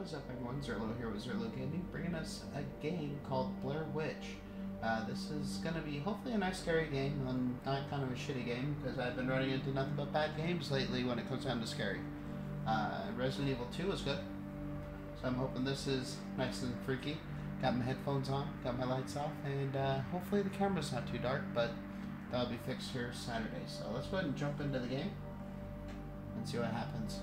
What is up, everyone? Zerlo here with Zerlo Gaming, bringing us a game called Blair Witch. This is going to be hopefully a nice scary game, and not kind of a shitty game, because I've been running into nothing but bad games lately when it comes down to scary. Resident Evil 2 was good, so I'm hoping this is nice and freaky. Got my headphones on, got my lights off, and hopefully the camera's not too dark, but that'll be fixed here Saturday. So let's go ahead and jump into the game and see what happens.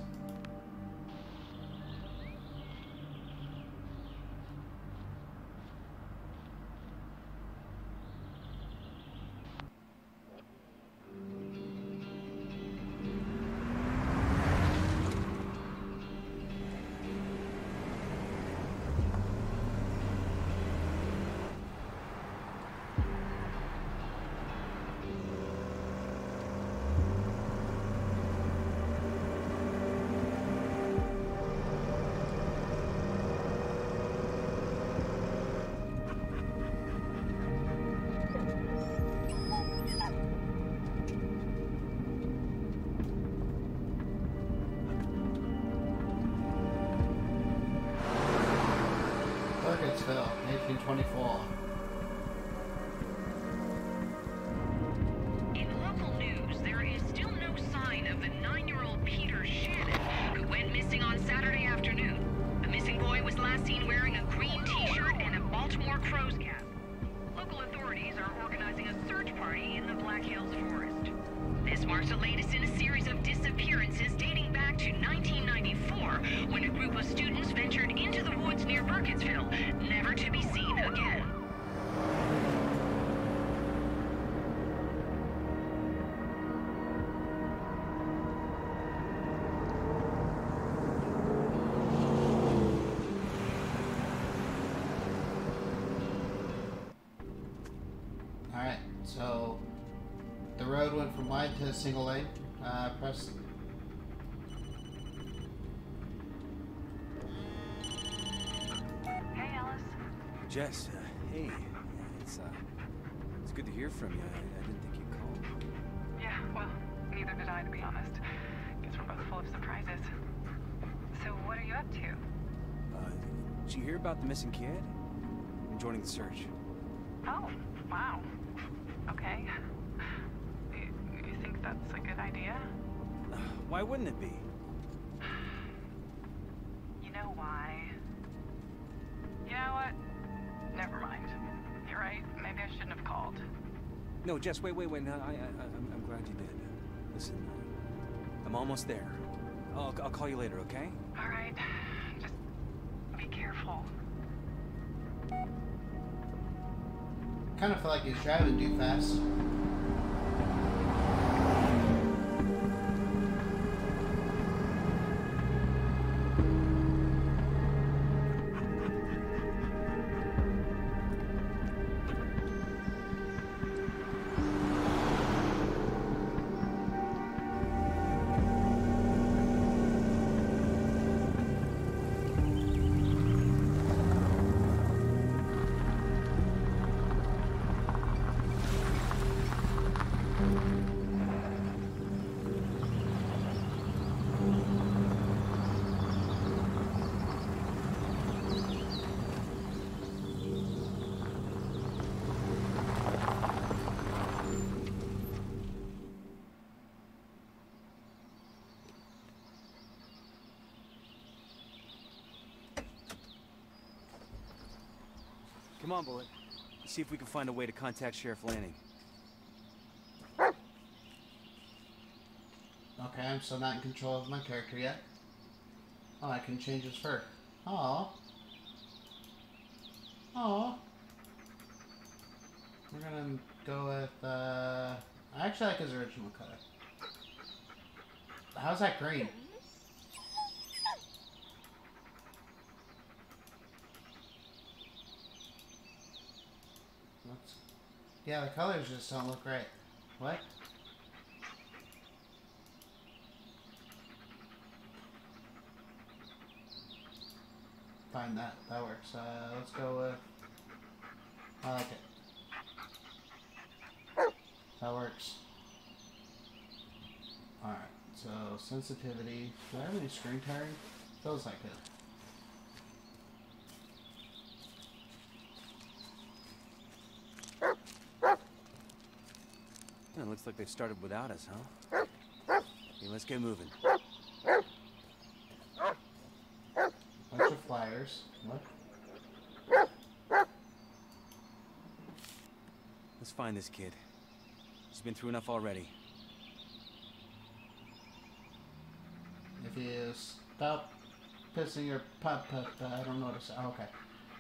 Bill, 1824. In local news, there is still no sign of the 9-year-old Peter Shannon, who went missing on Saturday afternoon. The missing boy was last seen wearing a green t-shirt and a Baltimore crow's cap. Local authorities are organizing a search party in the Black Hills Forest. This marks the latest in a series of disappearances dating back to 1994, when a group of students ventured into the woods near Burkittsville, never to be seen again. Alright, so the road went from wide to single lane. Press Jess, hey, yeah, it's good to hear from you. I didn't think you'd call. Yeah, well, neither did I, to be honest. Guess we're both full of surprises. So what are you up to? Did you hear about the missing kid? I'm joining the search. Oh, wow. Okay. You think that's a good idea? Why wouldn't it be? You know why? You know what? Never mind. You're right. Maybe I shouldn't have called. No, Jess, wait. No, I'm glad you did. Listen, I'm almost there. I'll call you later, okay? All right. Just be careful. I kind of feel like he's driving too fast. Come on, Bullet. Let's see if we can find a way to contact Sheriff Lanning. Okay, I'm still not in control of my character yet. Oh, I can change his fur. Aww. Aww. We're gonna go with, I actually like his original color. How's that green? Yeah, the colors just don't look right. What? Fine, that works. Let's go with... I like it. That works. Alright, so sensitivity. Do I have any screen tearing? Feels like it. And it looks like they've started without us, huh? Okay, let's get moving. Bunch of flyers. What? Let's find this kid. He's been through enough already. If you stop pissing your I don't notice. Oh, okay.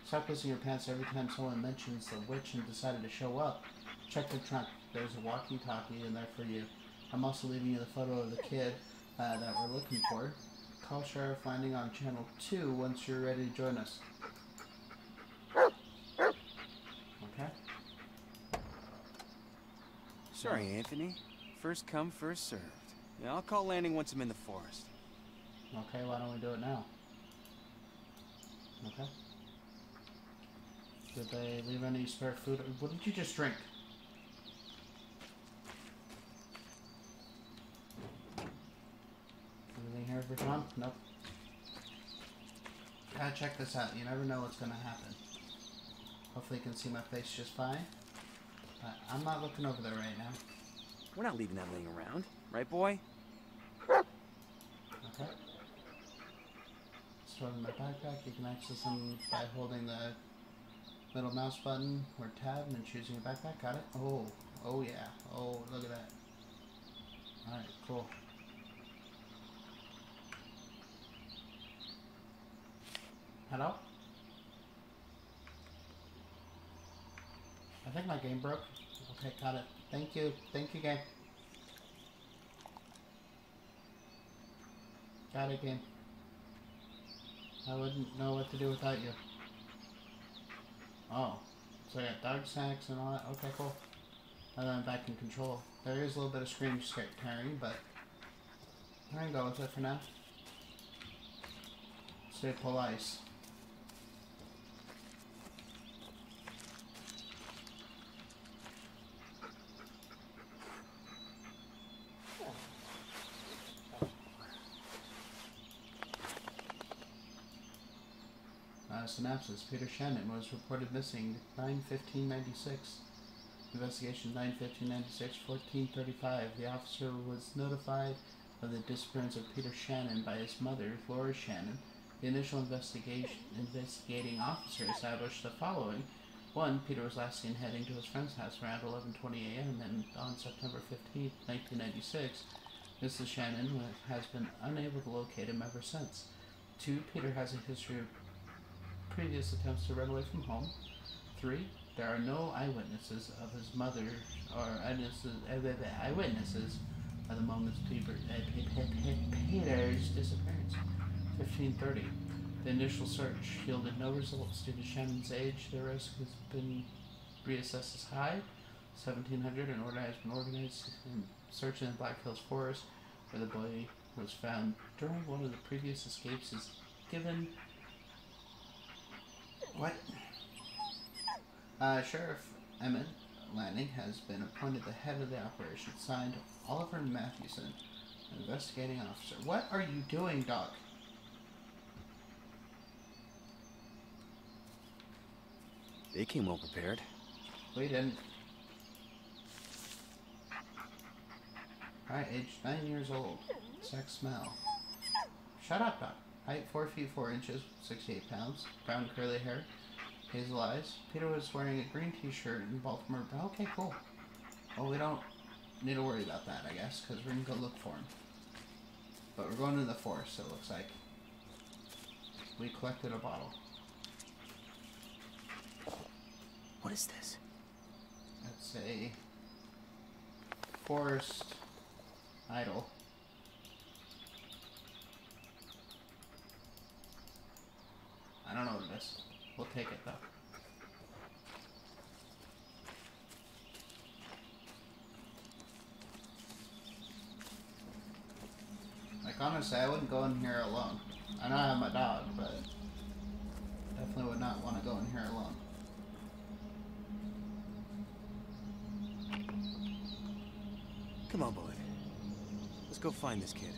Stop pissing your pants every time someone mentions the witch and decided to show up. Check the trunk. There's a walkie-talkie in there for you. I'm also leaving you the photo of the kid that we're looking for. Call Sheriff Landing on Channel 2 once you're ready to join us. Okay. Sorry, Anthony. First come, first served. Yeah, I'll call Landing once I'm in the forest. Okay, why don't we do it now? Okay. Did they leave any spare food? What did you just drink? Anything here for John? Nope. Gotta check this out. You never know what's gonna happen. Hopefully you can see my face just fine. But I'm not looking over there right now. We're not leaving that thing around. Right, boy? Okay. Stored in my backpack. You can access them by holding the middle mouse button or tab and choosing a backpack. Got it? Oh. Oh, yeah. Oh, look at that. Alright, cool. Hello? I think my game broke. Okay, got it. Thank you. Thank you, game. Got it, game. I wouldn't know what to do without you. Oh. So I got dog snacks and all that. Okay, cool. And then I'm back in control. There is a little bit of screen tearing, but I'm gonna go with it for now. Stay polite. Synopsis. Peter Shannon was reported missing 9/15/96. Investigation 9/15/96, 14:35. The officer was notified of the disappearance of Peter Shannon by his mother, Flora Shannon. The initial investigating officer established the following. 1. Peter was last seen heading to his friend's house around 11:20 a.m. and on September 15, 1996, Mrs. Shannon has been unable to locate him ever since. 2. Peter has a history of previous attempts to run away from home. 3. There are no eyewitnesses of his mother or eyewitnesses at the moment of Peter's disappearance. 15:30. The initial search yielded no results due to Shannon's age. The risk has been reassessed as high. 1700. An order has been organized in search in Black Hills Forest, where the boy was found during one of the previous escapes. Is given. What? Sheriff Emmett Lanning has been appointed the head of the operation. Signed, Oliver Matthewson, investigating officer. What are you doing, Doc? They came well prepared. We didn't. Alright, age 9 years old. Sex, smell. Shut up, Doc. Height 4 feet 4 inches, 68 pounds, brown curly hair, hazel eyes. Peter was wearing a green t-shirt in Baltimore. Okay, cool. Well, we don't need to worry about that, I guess, because we're going to go look for him. But we're going to the forest, it looks like. We collected a bottle. What is this? That's a forest idol. I don't know what it is. We'll take it, though. Like, honestly, I wouldn't go in here alone. I know I have my dog, but definitely would not want to go in here alone. Come on, Bullet. Let's go find this kid.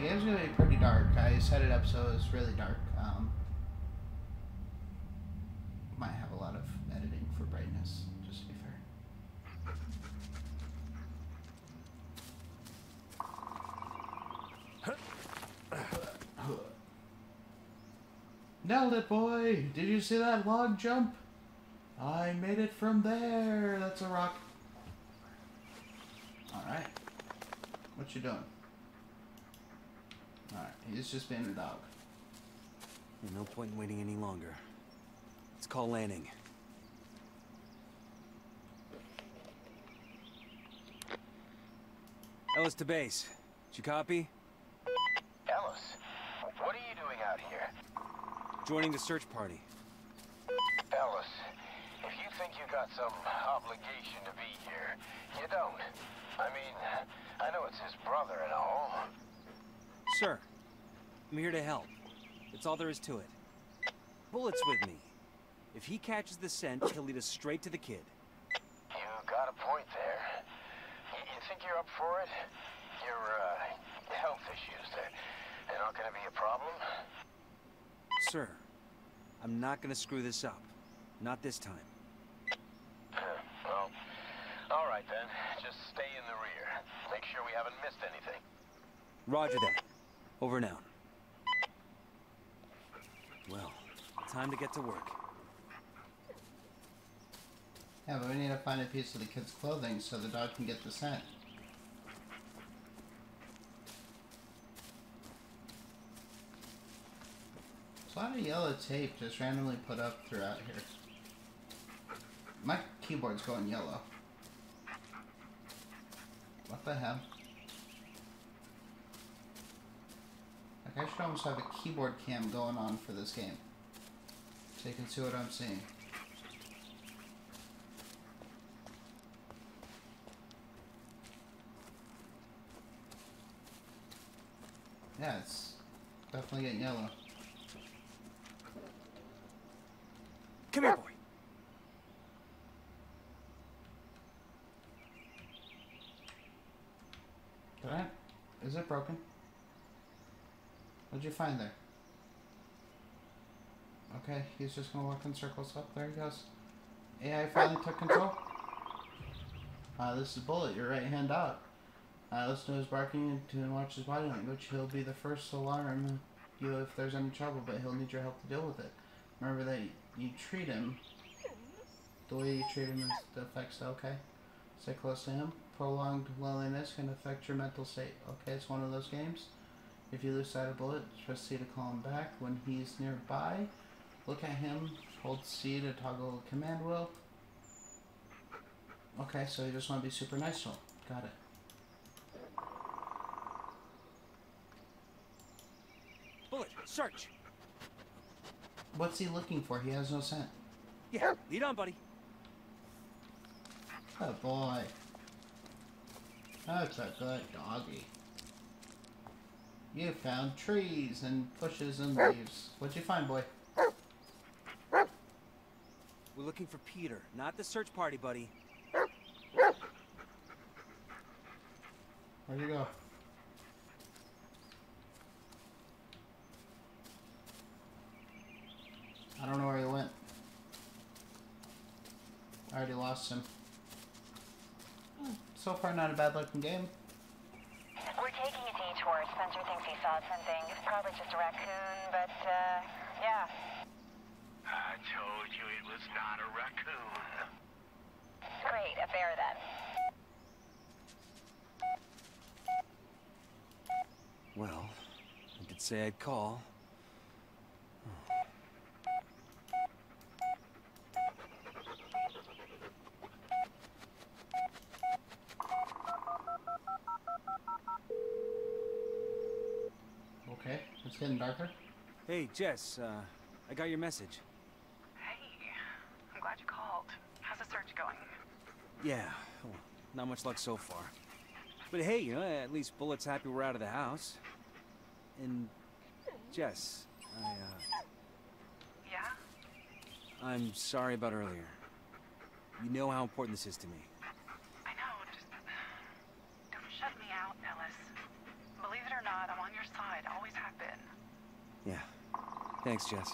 The game's going to be pretty dark. I set it up so it's really dark. Might have a lot of editing for brightness, just to be fair. Nailed it, boy! Did you see that log jump? I made it from there! That's a rock. Alright. What you doing? Alright, he's just being a dog. There's no point in waiting any longer. Let's call Lanning. Ellis to base. Did you copy? Ellis, what are you doing out here? Joining the search party. Ellis, if you think you got some obligation to be here, you don't. I mean, I know it's his brother and all. Sir, I'm here to help. That's all there is to it. Bullet's with me. If he catches the scent, he'll lead us straight to the kid. You got a point there. You think you're up for it? Your health issues, they're not gonna be a problem? Sir, I'm not gonna screw this up. Not this time. Well, all right then. Just stay in the rear. Make sure we haven't missed anything. Roger that. Over and out. Well, time to get to work. Yeah, but we need to find a piece of the kid's clothing so the dog can get the scent. There's a lot of yellow tape just randomly put up throughout here. My keyboard's going yellow. What the hell? I should almost have a keyboard cam going on for this game, so you can see what I'm seeing. Yeah, it's definitely getting yellow. Come here, boy. Did I? Is it broken? What'd you find there? Okay, he's just gonna walk in circles. Up there he goes. AI finally took control. This is Bullet, your right hand out. Listen to his barking and watch his body language. He'll be the first to alarm you if there's any trouble, but he'll need your help to deal with it. Remember that you treat him. The way you treat him affects, okay? Stay close to him. Prolonged loneliness can affect your mental state. Okay, it's one of those games. If you lose sight of Bullet, press C to call him back. When he's nearby, look at him, hold C to toggle command wheel. Okay, so you just want to be super nice to him. Got it. Bullet, search! What's he looking for? He has no scent. Yeah, lead on, buddy. Oh boy. That's a good doggy. You found trees and bushes and leaves. What'd you find, boy? We're looking for Peter, not the search party, buddy. Where'd you go? I don't know where he went. I already lost him. So far, not a bad-looking game. We're taking a detour. Spencer thinks he saw something. It's probably just a raccoon, but, yeah. I told you it was not a raccoon. Great, a bear then. Well, I could say I'd call. Okay, it's getting darker. Hey, Jess, I got your message. Hey, I'm glad you called. How's the search going? Yeah, well, not much luck so far. But hey, you know, at least Bullet's happy we're out of the house. And, Jess, Yeah? I'm sorry about earlier. You know how important this is to me. I know, just... Don't shut me out, Ellis. Believe it or not, I'm on your your side, always have been. Yeah. Thanks, Jess.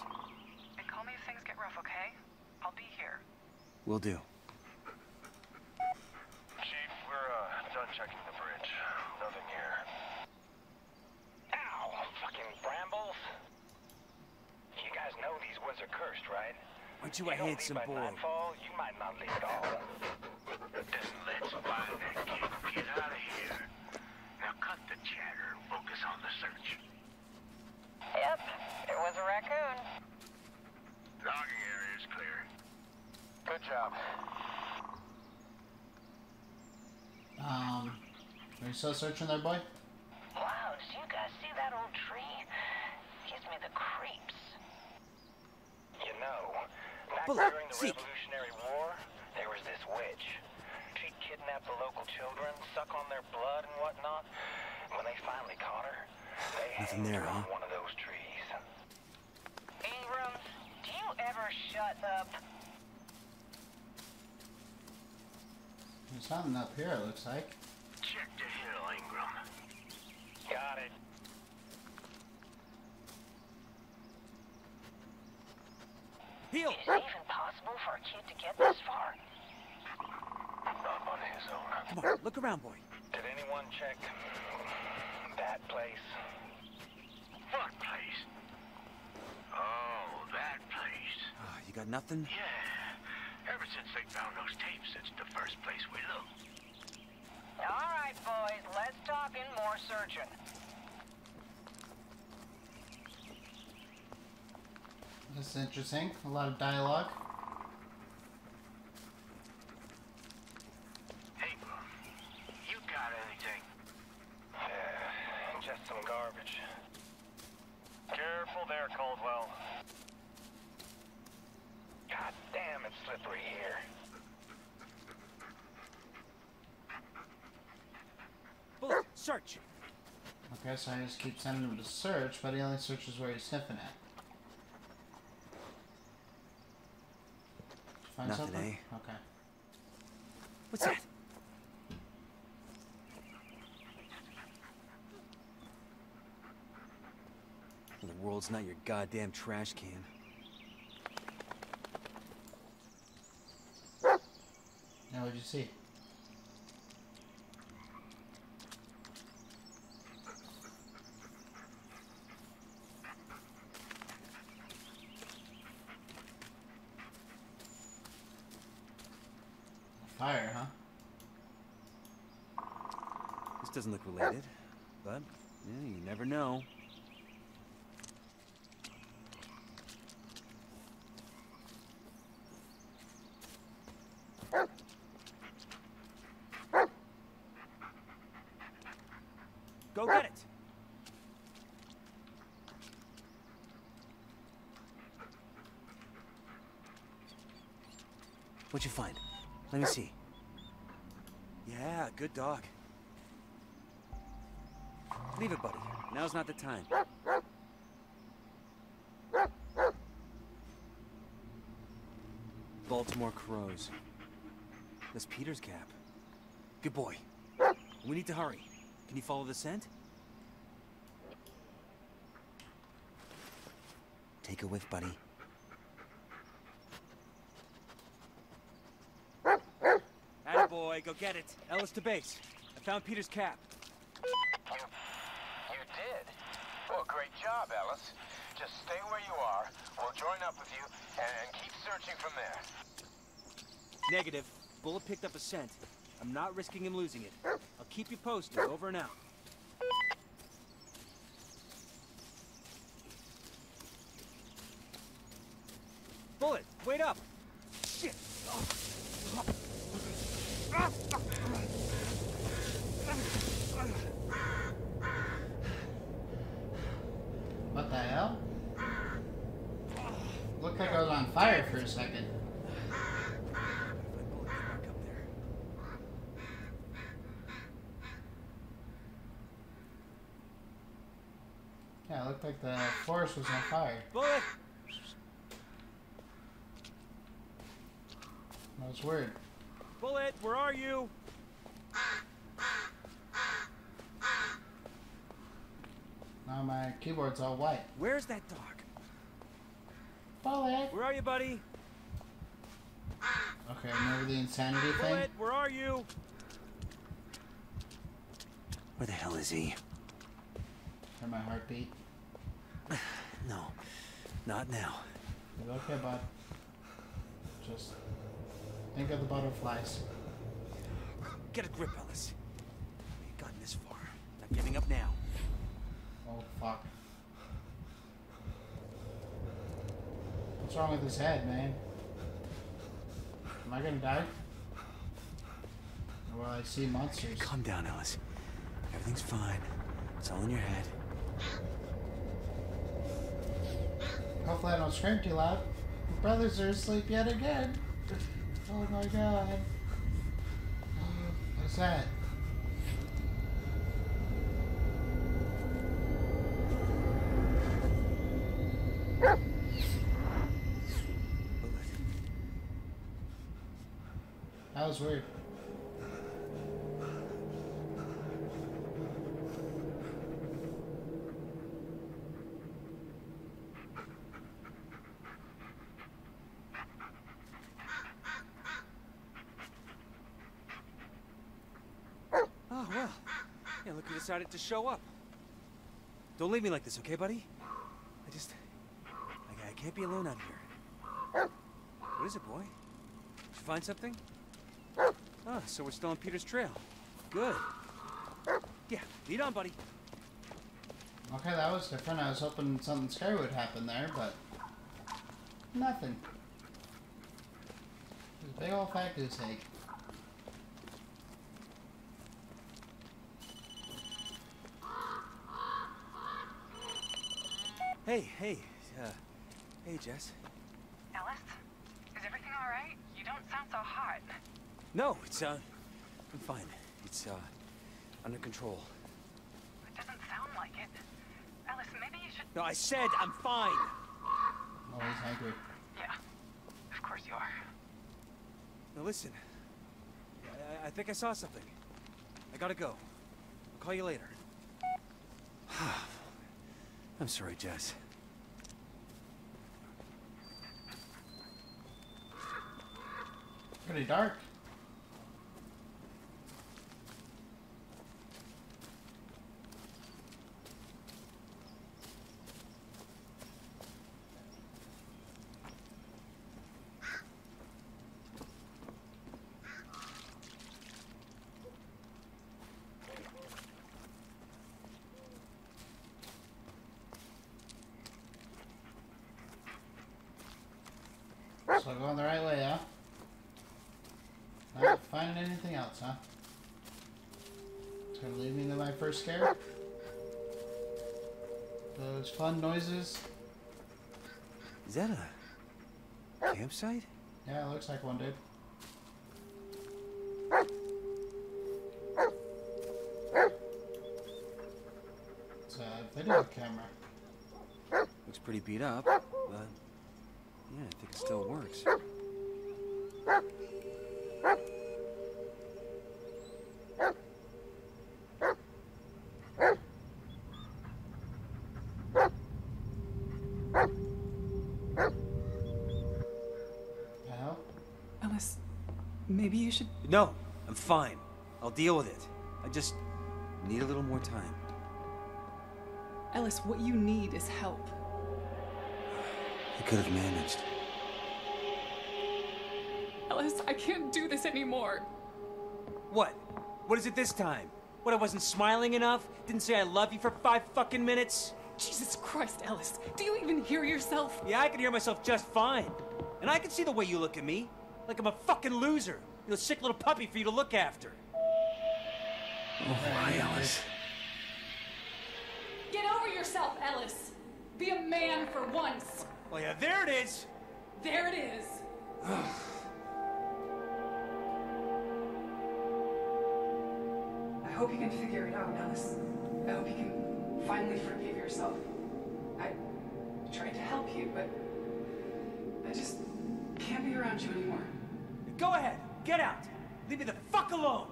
And call me if things get rough, okay? I'll be here. Will do. Chief, we're done checking the bridge. Nothing here. Ow! Fucking brambles! You guys know these woods are cursed, right? Aren't you a handsome boy? You might not leave at all. Then let's buy that kid and get out of here. Now cut the chatter and focus on the search. Yep, it was a raccoon. Logging area is clear. Good job. Are you still searching there, boy? Wow, did you guys see that old tree? Gives me the creeps. You know, back during the Revolutionary War, there was this witch. She'd kidnap the local children, suck on their blood and whatnot. When they finally caught her, they hanged her on one of those trees. Ingram, do you ever shut up? There's something up here, it looks like. Check the hill, Ingram. Got it. Is it even possible for a kid to get this far? Not on his own. Come on, look around, boy. Did anyone check that place? What place? Oh, that place. You got nothing? Yeah. Ever since they found those tapes, it's the first place we looked. All right, boys. Let's talk in more searching. This is interesting. A lot of dialogue. Hey, you got anything? Just some garbage. Careful there, Caldwell. God damn, it's slippery here. Bullet, search. Okay, so I just keep sending him to search, but he only searches where he's sniffing at. Find nothing, something? Eh? Okay. What's that? The world's not your goddamn trash can. Now what'd you see? Fire, huh? This doesn't look related, but yeah, you never know. Go get it! What'd you find? Let me see. Yeah, good dog. Leave it, buddy. Now's not the time. Baltimore crows. That's Peter's cap. Good boy. We need to hurry. Can you follow the scent? Take a whiff, buddy. Boy, go get it. Ellis to base. I found Peter's cap. You did? Well, great job, Ellis. Just stay where you are. We'll join up with you and keep searching from there. Negative. Bullet picked up a scent. I'm not risking him losing it. I'll keep you posted. Over and out. Bullet, wait up. Shit. Oh. What the hell? Looked like I was on fire for a second. Yeah, it looked like the forest was on fire. Bullet! That was weird. Bullet, where are you? Now my keyboard's all white. Where's that dog? Bullet! Where are you, buddy? Okay, remember the insanity thing? Bullet, where are you? Where the hell is he? Hear my heartbeat? No, not now. It's okay, bud. Just think of the butterflies. Get a grip, Ellis. We've gotten this far. Not giving up now. Oh, fuck. What's wrong with his head, man? Am I gonna die? Or will I see monsters? Calm down, Ellis. Everything's fine. It's all in your head. Hopefully I don't scream too loud. My brothers are asleep yet again. Oh my god. What's that? That was weird. Oh, well. Yeah, look who decided to show up. Don't leave me like this, okay, buddy? I can't be alone out here. What is it, boy? Did you find something? Ah, so we're still on Peter's trail. Good. Yeah, lead on, buddy. Okay, that was different. I was hoping something scary would happen there, but... nothing. There's a big old fat goose egg. Hey, Jess. Ellis? Is everything alright? You don't sound so hot. No, it's, I'm fine. It's, under control. It doesn't sound like it. Ellis, maybe you should... No, I said I'm fine! I'm always hungry. Yeah, of course you are. Now listen, I think I saw something. I gotta go. I'll call you later. I'm sorry, Jess. Pretty dark. So I'm going the right way, huh? Not finding anything else, huh? It's gonna lead me to my first scare. Those fun noises. Is that a campsite? Yeah, it looks like one, dude. It's a video camera. Looks pretty beat up, but yeah, I think it still works. Ellis, maybe you should... No, I'm fine. I'll deal with it. I just need a little more time. Ellis, what you need is help. I could have managed. Ellis, I can't do this anymore. What? What is it this time? What, I wasn't smiling enough? Didn't say I love you for 5 fucking minutes? Jesus Christ, Ellis. Do you even hear yourself? Yeah, I can hear myself just fine. And I can see the way you look at me. Like I'm a fucking loser. You're a sick little puppy for you to look after. Oh, hi, Ellis. Get over yourself, Ellis. Be a man for once. Well, yeah, there it is! There it is! I hope you can figure it out, Ellis. I hope you can finally forgive yourself. I tried to help you, but I just can't be around you anymore. Go ahead! Get out! Leave me the fuck alone!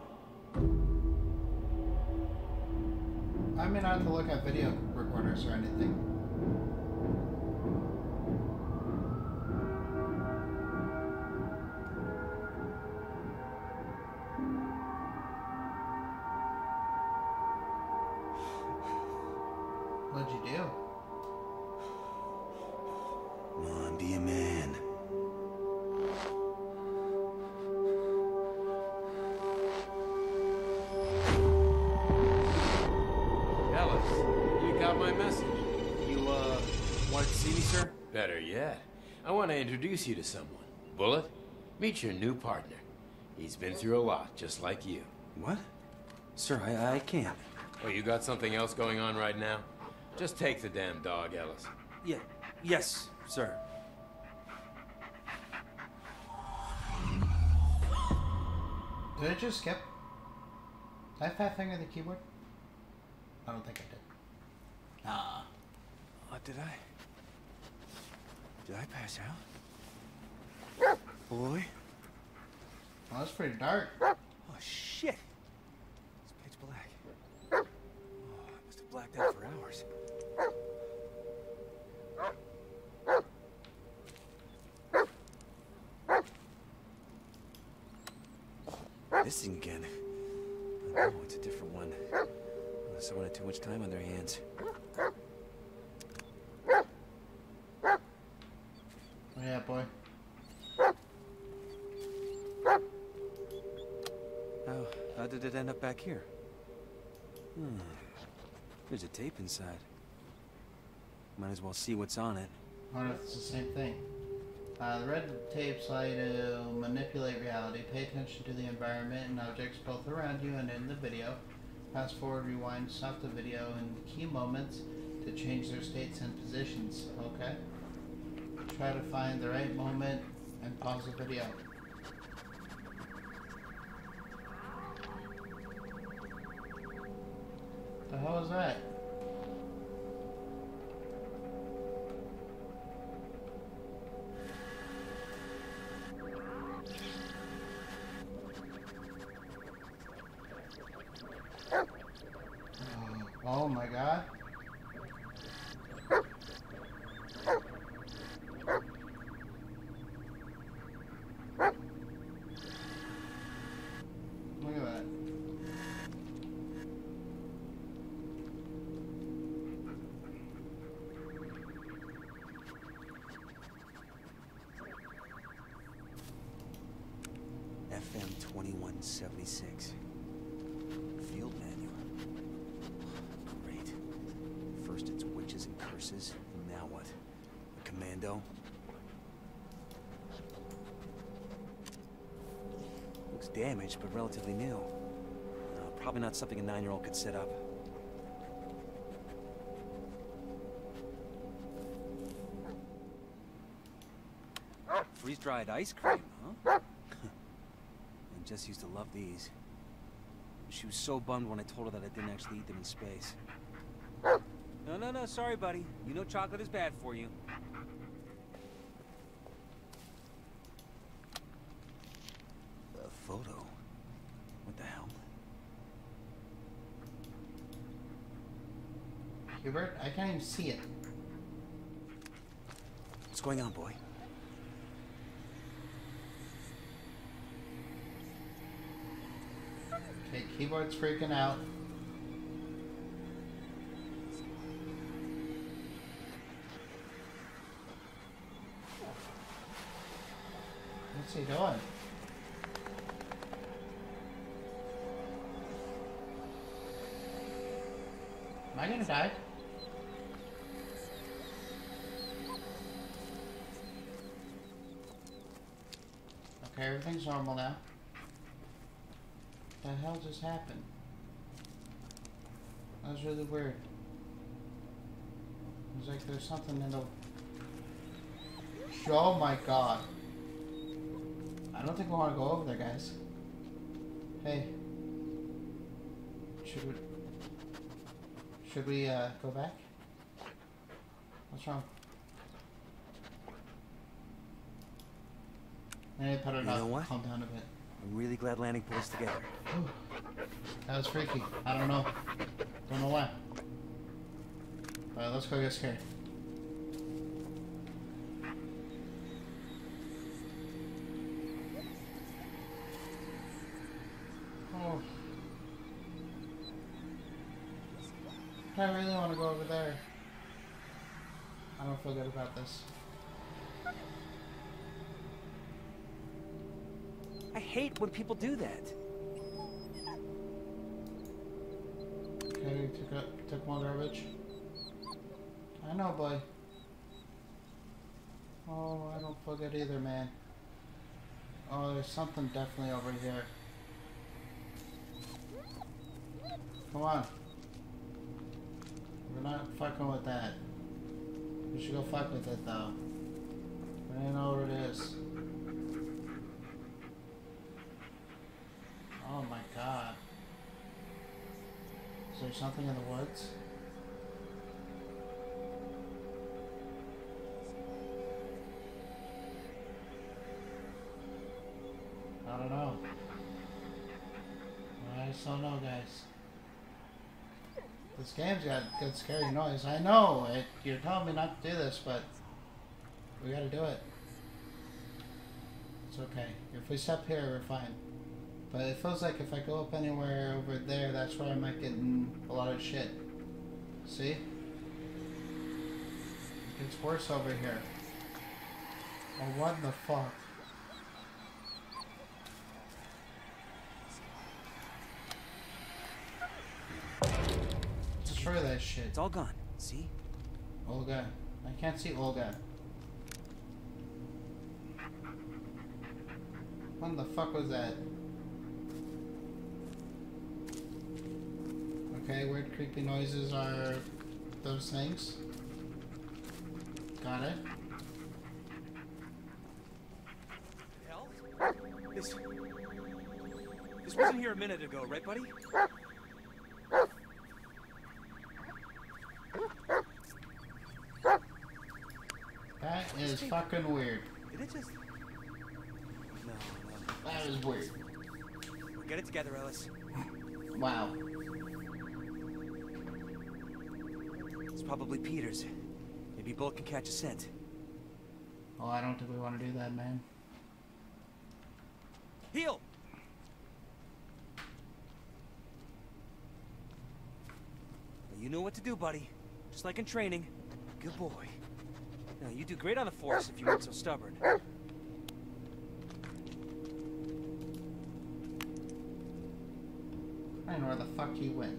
I may not have to look at video recorders or anything. What'd you do? Mom, be a man. My message. You, want to see me, sir? Better yet. I want to introduce you to someone. Bullet, meet your new partner. He's been through a lot, just like you. What? Sir, I can't. Oh, you got something else going on right now? Just take the damn dog, Ellis. Yeah. Yes, sir. Did I just skip? Did I fat finger the keyboard? I don't think I did. Nah. What did I? Did I pass out? Boy. Well, that's pretty dark. Oh shit! It's pitch black. Oh, I must have blacked out for hours. This thing again. Oh, it's a different one. Unless someone had too much time on their hands. Yeah, boy. Oh, how did it end up back here? Hmm. There's a tape inside. Might as well see what's on it. I wonder if it's the same thing. The red tapes allow you to manipulate reality, pay attention to the environment and objects both around you and in the video. Fast forward, rewind, stop the video in key moments to change their states and positions. Okay. Try to find the right moment and pause the video. The hell is that? Oh my god. Now what? A commando? Looks damaged, but relatively new. Probably not something a 9-year-old could set up. Freeze-dried ice cream, huh? I just used to love these. She was so bummed when I told her that I didn't actually eat them in space. No, sorry, buddy. You know chocolate is bad for you. A photo? What the hell? Hubert, I can't even see it. What's going on, boy? Okay, keyboard's freaking out. What's he doing? Am I gonna die? Okay, everything's normal now. What the hell just happened? That was really weird. It was like there's something in the... Oh my god. I don't think we want to go over there, guys. Hey. Should we go back? What's wrong? Maybe put it up, calm down a bit. I'm really glad Lanning pulled us together. Ooh. That was freaky. I don't know. Don't know why. Let's go get scared. Oh. I really want to go over there. I don't feel good about this. I hate when people do that. Okay, took more garbage. I know, boy. Oh, I don't feel good either, man. Oh, there's something definitely over here. Come on. We're not fucking with that. We should go fuck with it, though. I don't know where it is. Oh my god. Is there something in the woods? I don't know. I just don't know, guys. This game's got good scary noise. I know! You're telling me not to do this, but we gotta do it. It's okay. If we step here, we're fine. But it feels like if I go up anywhere over there, that's where I might get in a lot of shit. See? It gets worse over here. Oh, what the fuck? Destroy that shit. It's all gone. See? Olga. I can't see Olga. What the fuck was that? Okay, weird creepy noises are those things. Got it. Hell? This wasn't here a minute ago, right, buddy? That is fucking weird. Did it just... No. That is weird. We'll get it together, Ellis. Wow. Probably Peter's. Maybe Bullet can catch a scent. Oh, I don't think we want to do that, man. Heal! Well, you know what to do, buddy. Just like in training. Good boy. Now, you do great on the force if you weren't so stubborn. I don't know where the fuck he went.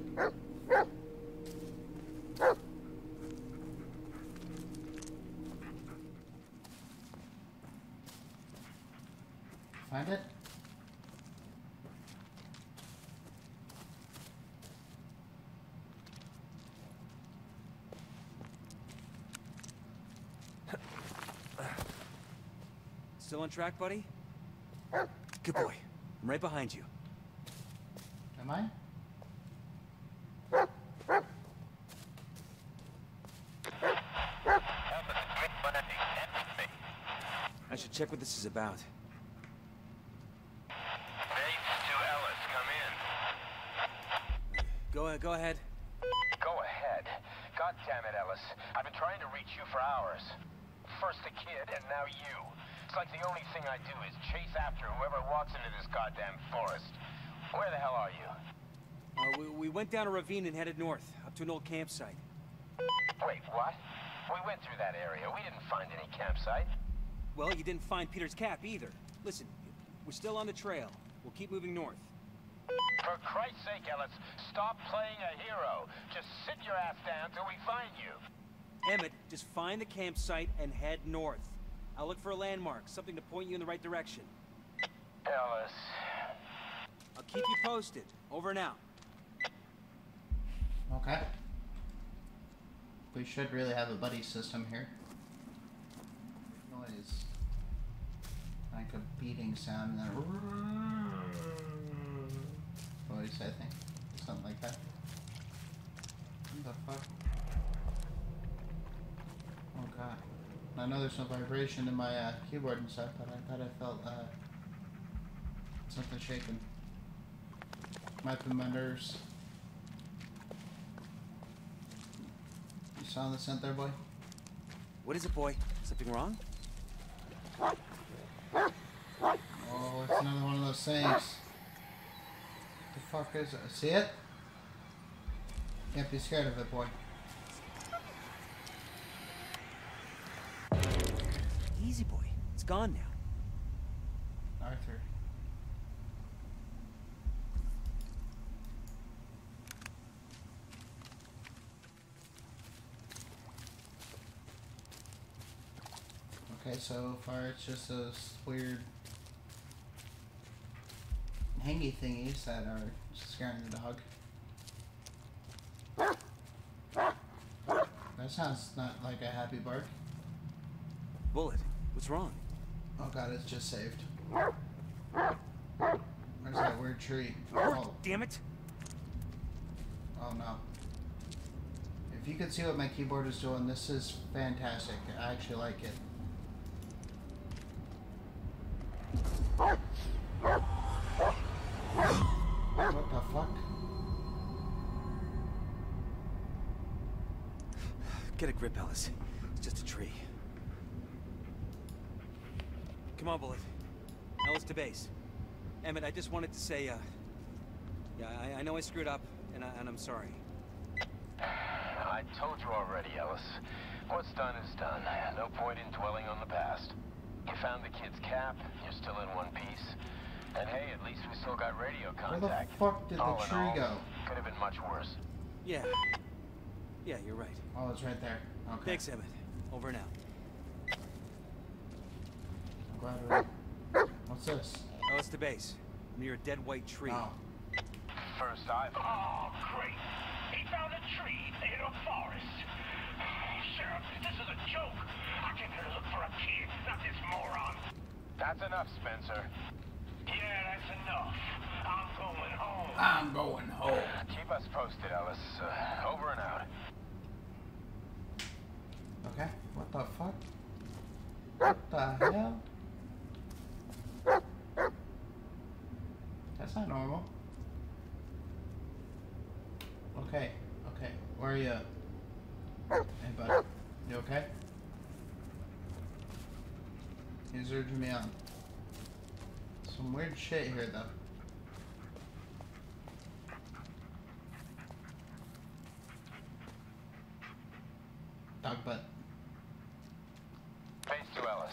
Find it? Still on track, buddy? Good boy. I'm right behind you. Am I? I should check what this is about. Go ahead. Go ahead? God damn it, Ellis. I've been trying to reach you for hours. First the kid, and now you. It's like the only thing I do is chase after whoever walks into this goddamn forest. Where the hell are you? We went down a ravine and headed north, up to an old campsite. Wait, what? We went through that area. We didn't find any campsite. Well, you didn't find Peter's cap either. Listen, we're still on the trail. We'll keep moving north. For Christ's sake, Ellis, stop playing a hero. Just sit your ass down till we find you. Emmett, just find the campsite and head north. I'll look for a landmark, something to point you in the right direction. Ellis. I'll keep you posted. Over and out. Okay. We should really have a buddy system here. Noise. Like a beating sound. Voice, I think. Something like that. What the fuck? Oh god. I know there's some vibration in my keyboard and stuff, but I thought I felt something shaking. Might be my nerves. You saw the scent there, boy? What is it, boy? Something wrong? Oh, it's another one of those things. What the fuck is it? See it? Can't be scared of it, boy. Easy, boy. It's gone now. Arthur. Okay, so far it's just those weird hangy thingies that are scaring the dog. That sounds not like a happy bark. Bullet, what's wrong? Oh god, it's just saved. Where's that weird tree? Oh, damn it! Oh no. If you could see what my keyboard is doing, this is fantastic. I actually like it. What the fuck? Get a grip, Ellis. It's just a tree. Come on, Bullet. Ellis to base. Emmett, I just wanted to say, yeah, I know I screwed up, and I'm sorry. I told you already, Ellis. What's done is done. No point in dwelling on the past. You found the kid's cap, you're still in one piece. And hey, at least we still got radio contact. Where the fuck did the tree go? Could have been much worse. Yeah. Yeah, you're right. Oh, it's right there. Okay. Thanks, Emmett. Over and out. I'm glad we're... What's this? Oh, it's the base. Near a dead white tree. Oh. First dive. Oh, great. He found a tree in a forest. Sheriff, this is a joke. I came here to look for a kid, not this moron. That's enough, Spencer. Yeah, that's enough. I'm going home. I'm going home. Keep us posted, Ellis. Over and out. Okay. What the fuck? What the hell? That's not normal. Okay. Okay. Where are you? Hey, buddy. You okay? He's urging me on. Some weird shit here, though. Dog butt. Base to Ellis.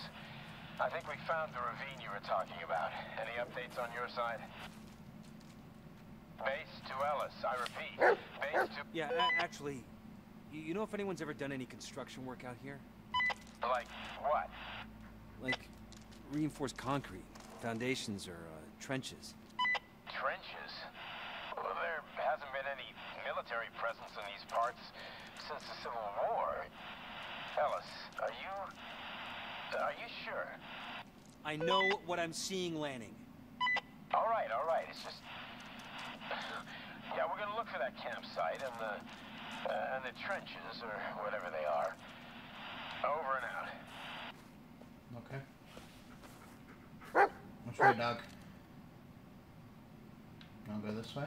I think we found the ravine you were talking about. Any updates on your side? Base to Ellis, I repeat. Base to... Yeah, actually... You know if anyone's ever done any construction work out here? Like what? Like reinforced concrete, foundations, or trenches. Trenches? Well, there hasn't been any military presence in these parts since the Civil War. Ellis, are you sure? I know what I'm seeing, Lanning. All right, it's just... Yeah, we're gonna look for that campsite and the... and the trenches, or whatever they are. Over and out. Okay. Which way, dog? You wanna go this way?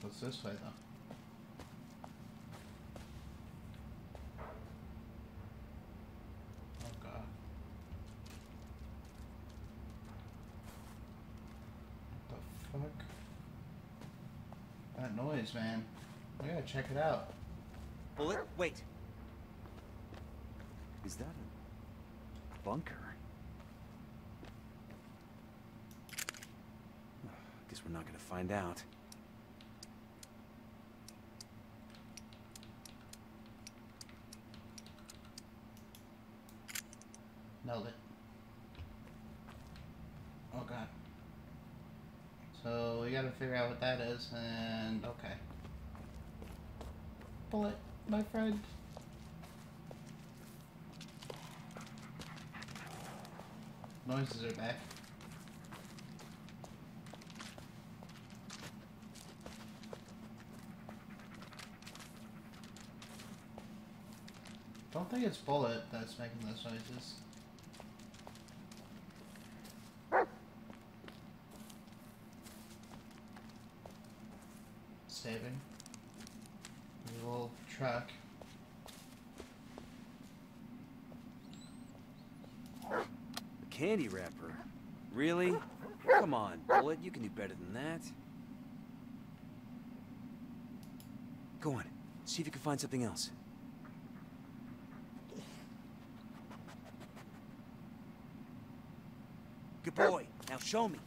What's this way, though? Oh, God. What the fuck? That noise, man. I gotta check it out. Bullet, wait. Is that a bunker? Oh, guess we're not gonna find out. Nailed it. Oh god. So we gotta figure out what that is, and okay. Bullet, my friend. Noises are back. Don't think it's Bullet that's making those noises. Saving. Truck. candy wrapper. Really? Come on, Bullet, you can do better than that. Go on, see if you can find something else. Good boy, now show me.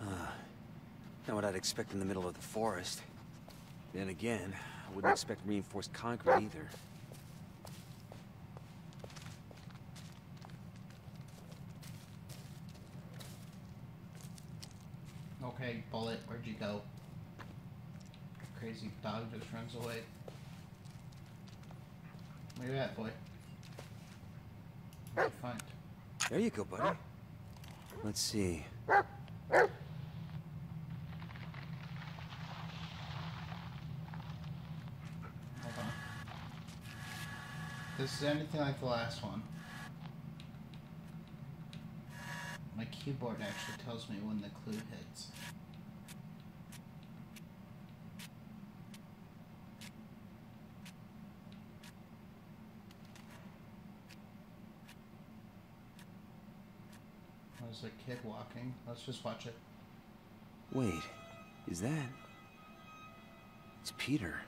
Not what I'd expect in the middle of the forest. Then again, I wouldn't expect reinforced concrete either. Okay, Bullet, where'd you go? That crazy dog just runs away. Look at that, boy. What'd you find? There you go, buddy. Let's see. This is anything like the last one. My keyboard actually tells me when the clue hits. There's a kid walking. Let's just watch it. Wait, is that? It's Peter.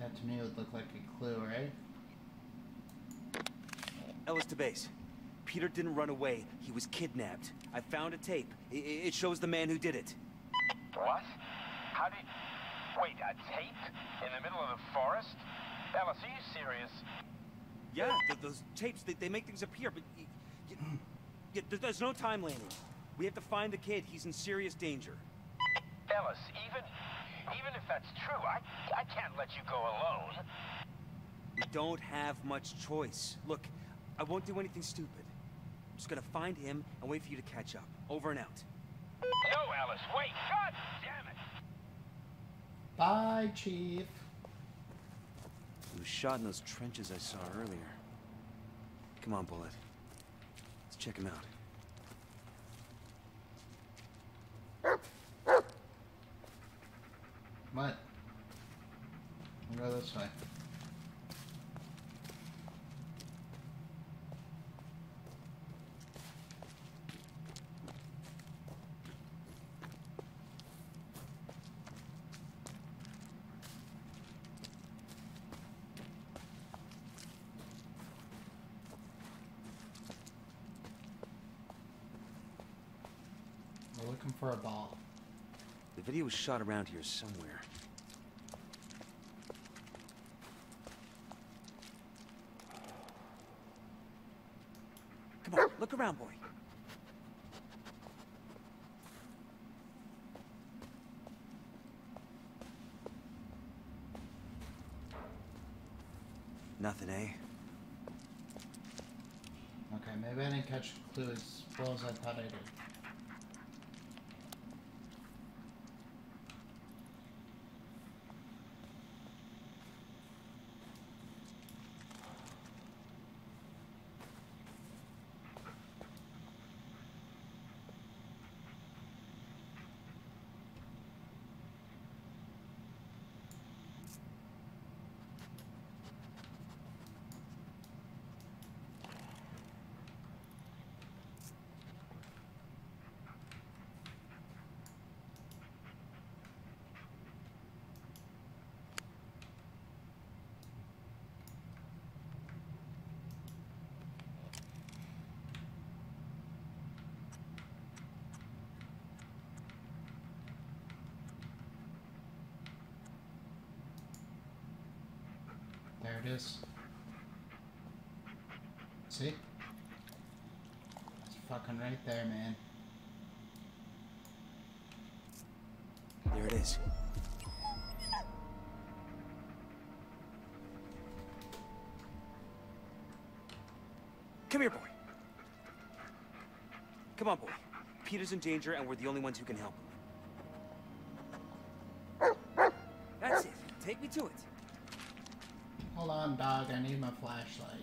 That to me would look like a clue, right? Ellis to base. Peter didn't run away. He was kidnapped. I found a tape. It shows the man who did it. What? How did... Wait, a tape? In the middle of the forest? Ellis, are you serious? Yeah, those tapes, they make things appear, but... there's no time, Lanning. We have to find the kid. He's in serious danger. Ellis, Even if that's true, I can't let you go alone. We don't have much choice. Look, I won't do anything stupid. I'm just gonna find him and wait for you to catch up. Over and out. No, Alice, wait! God damn it! Bye, Chief. He was shot in those trenches I saw earlier. Come on, Bullet. Let's check him out. What? I'll go this way. We're looking for a ball. The video was shot around here somewhere. Come on, look around, boy. Nothing, eh? Okay, maybe I didn't catch the clue as well as I thought I did. There it is. See? It's fucking right there, man. There it is. Come here, boy. Come on, boy. Peter's in danger, and we're the only ones who can help him. That's it. Take me to it. Hold on, dog, I need my flashlight.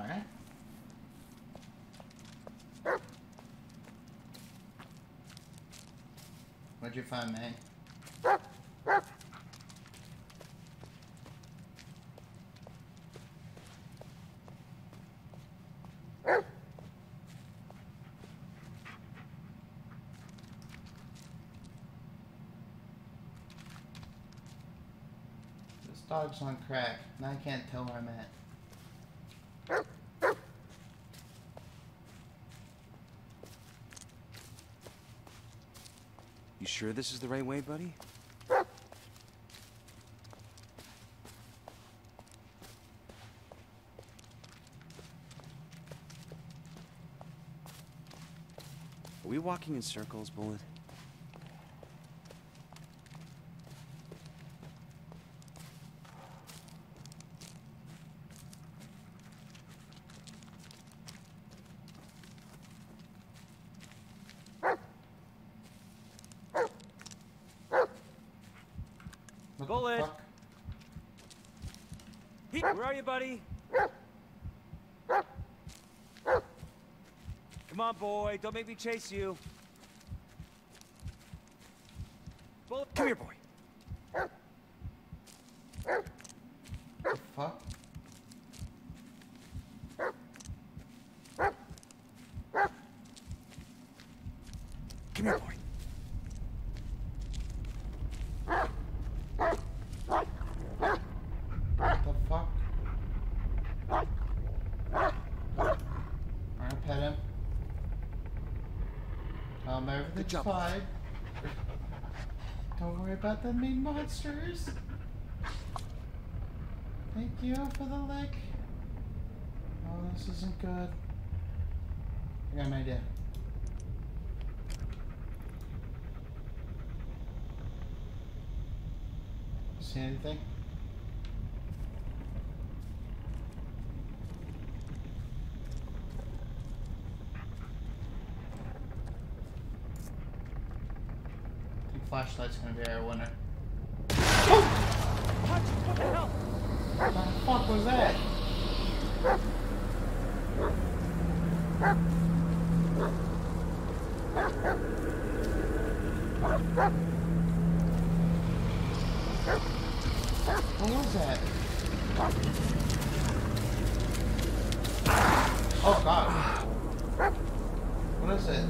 Alright. What'd you find, man? Dog's on crack. Now I can't tell where I'm at. You sure this is the right way, buddy? Are we walking in circles, Bullet? Bullet! Pete, where are you, buddy? Come on, boy. Don't make me chase you. Bullet, come here, boy. The fuck? Come here, boy. Fine. Don't worry about the mean monsters. Thank you for the lick. Oh, this isn't good. I got an idea. See anything? Flashlight's gonna be our winner. Oh! What the hell? What the fuck was that? What was that? Oh god. What is it?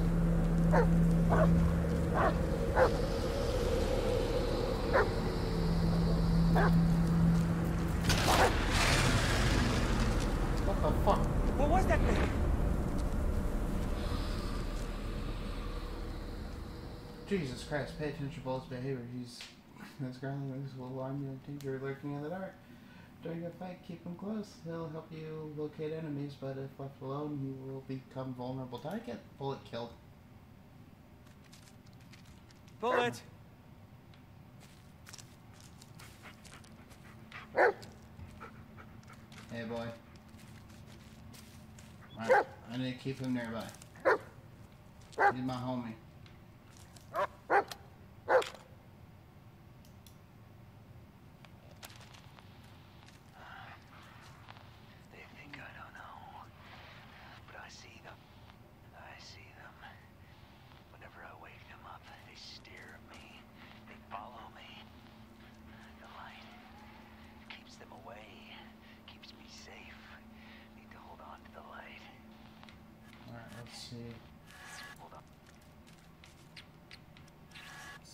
Jesus Christ, pay attention to Bullet's behavior. He's this guy will alarm you and danger lurking in the dark. During a fight, keep him close. He'll help you locate enemies, but if left alone, he will become vulnerable. Did I get Bullet killed? Bullet! Hey, boy. Alright, I need to keep him nearby. He's my homie.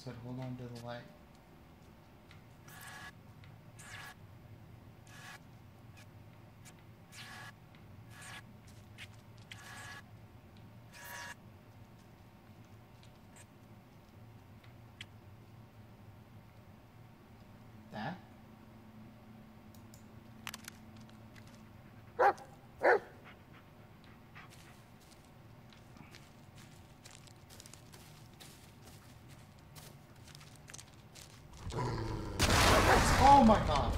So hold on to the light. That? Oh my god.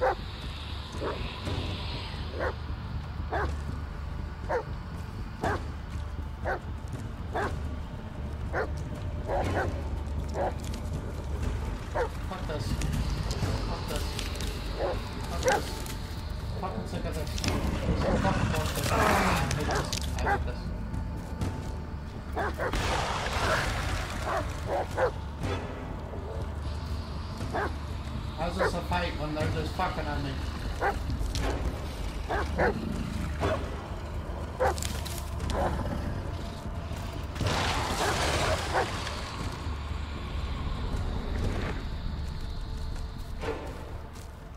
Fuck this. Fuck this. Fuck this. Fuck this. How's this a fight when they're just fucking on me?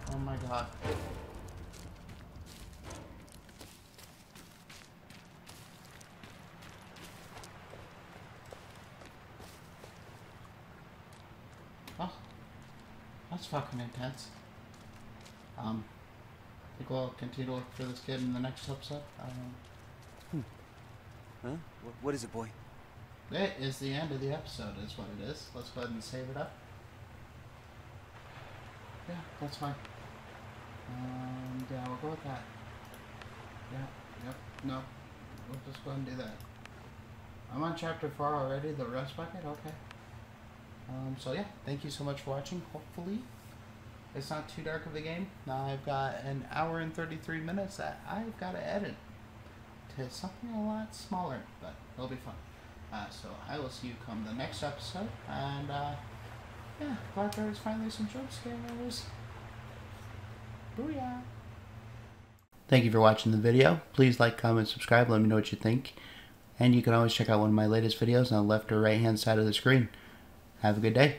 Oh my god. That's fucking intense. I think we'll continue to look for this kid in the next episode. I don't know. Huh? What is it, boy? It is the end of the episode, is what it is. Let's go ahead and save it up. Yeah, that's fine. And yeah, we'll go with that. Yeah, yep, no. We'll just go ahead and do that. I'm on chapter 4 already, the rest bucket? Okay. So yeah, thank you so much for watching. Hopefully it's not too dark of a game. Now I've got an hour and 33 minutes that I've got to edit to something a lot smaller, but it'll be fun. So I will see you come the next episode, and yeah, glad there was finally some jump scares. Booyah! Thank you for watching the video. Please like, comment, subscribe, let me know what you think. And you can always check out one of my latest videos on the left or right hand side of the screen. Have a good day.